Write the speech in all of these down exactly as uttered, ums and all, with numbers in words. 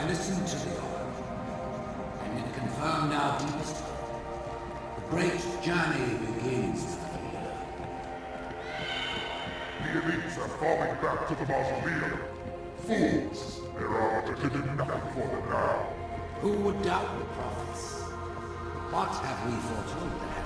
have listened to the oracle, and it confirmed our deepest hope. The great journey begins for the leader. The elites are falling back to the mausoleum. Fools! Their oracle can do nothing for them now. Who would doubt the prophets? What have we foretold that?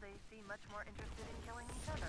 they seem much more interested in killing each other.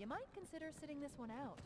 You might consider sitting this one out.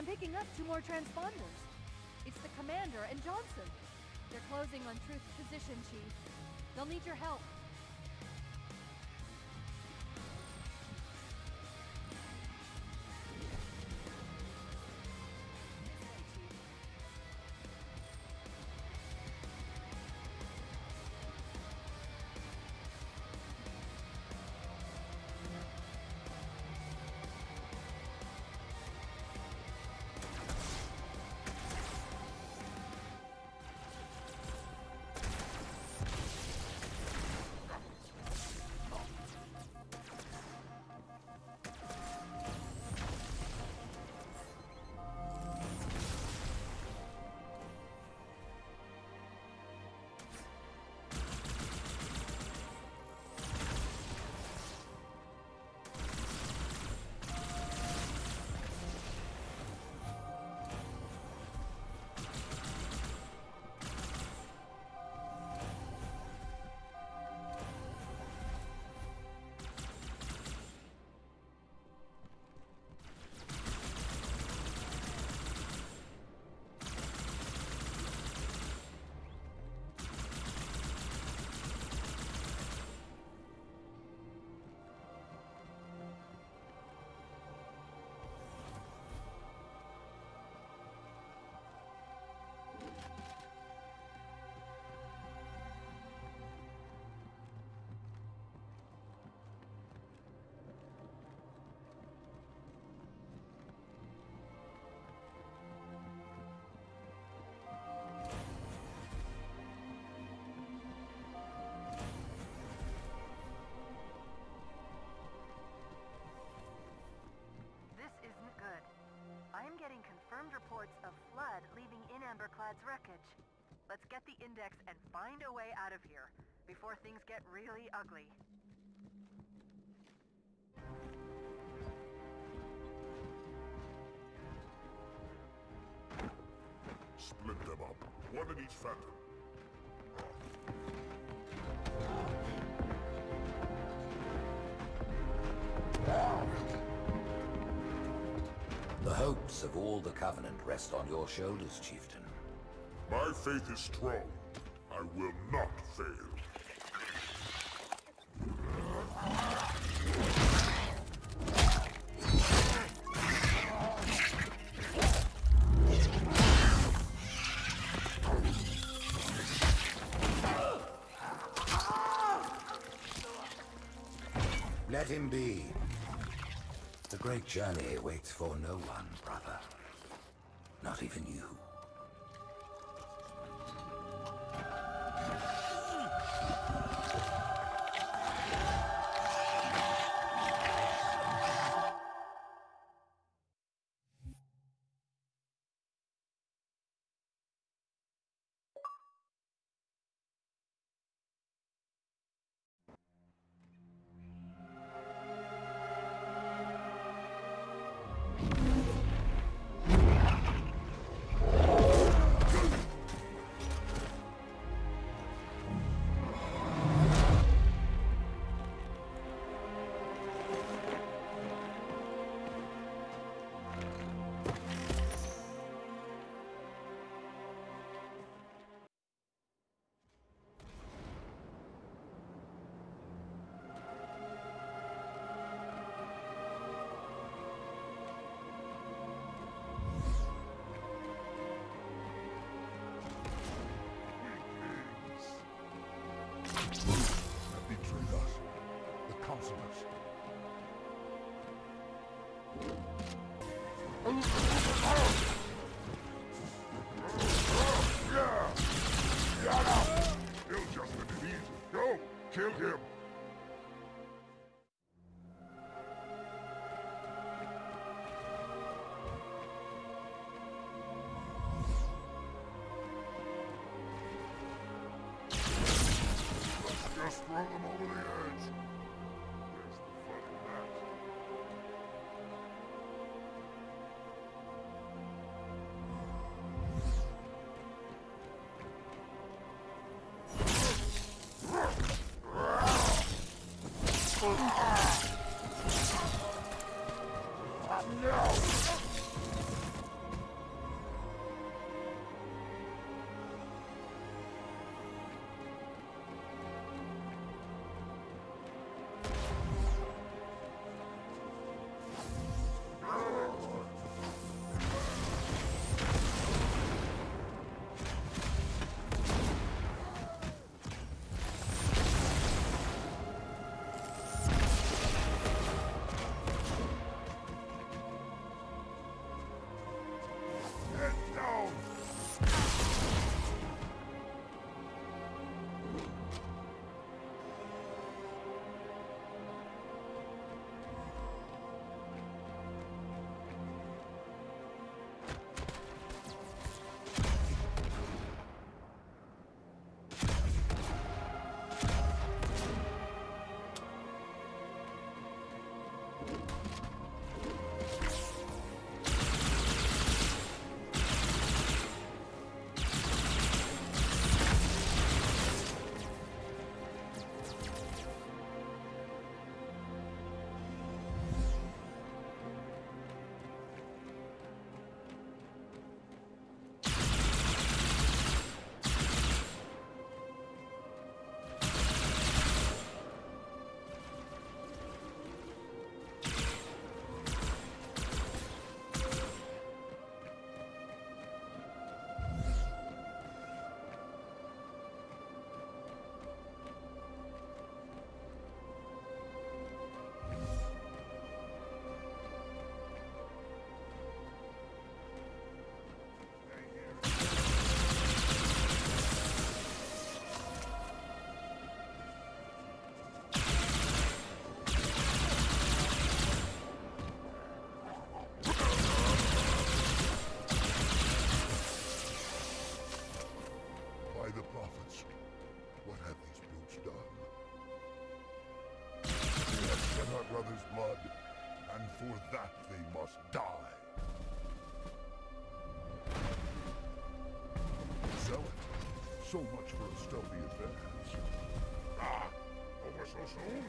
I'm picking up two more transponders. It's the Commander and Johnson. They're closing on Truth's position, Chief. They'll need your help. Getting confirmed reports of Flood leaving in Amberclad's wreckage. Let's get the Index and find a way out of here, before things get really ugly. Split them up. One in each phantom. The hopes of all the Covenant rest on your shoulders, Chieftain. My faith is strong. I will not fail. Let him be. The great journey waits for no one, brother. Not even you. Throw them over the edge. Where's the fun in that? No! brother's blood, and for that they must die. Zealot, so much for a stealthy advance. Ah, over so soon?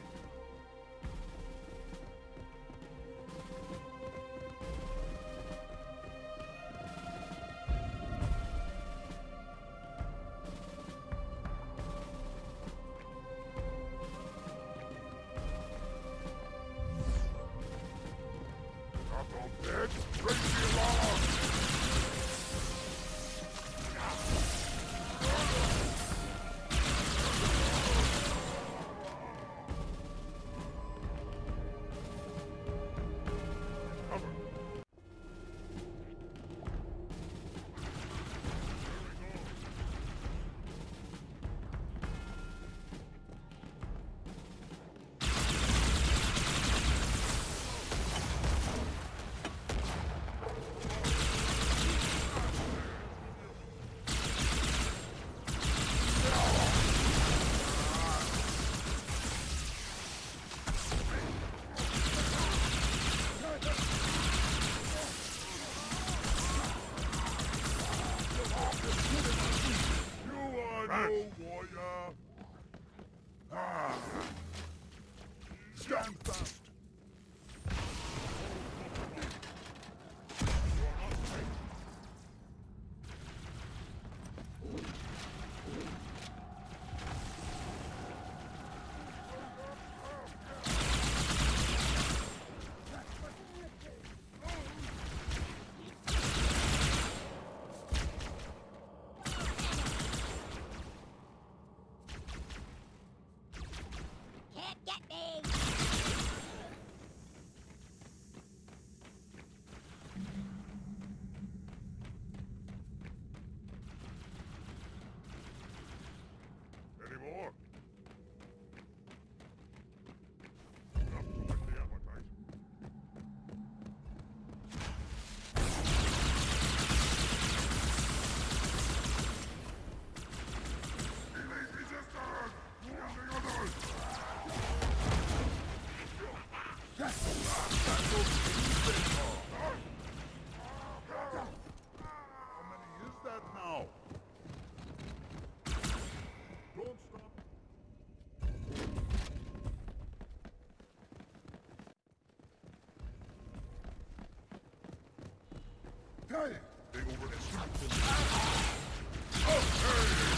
Hey! They over to something. Oh, hey!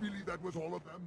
really that was all of them?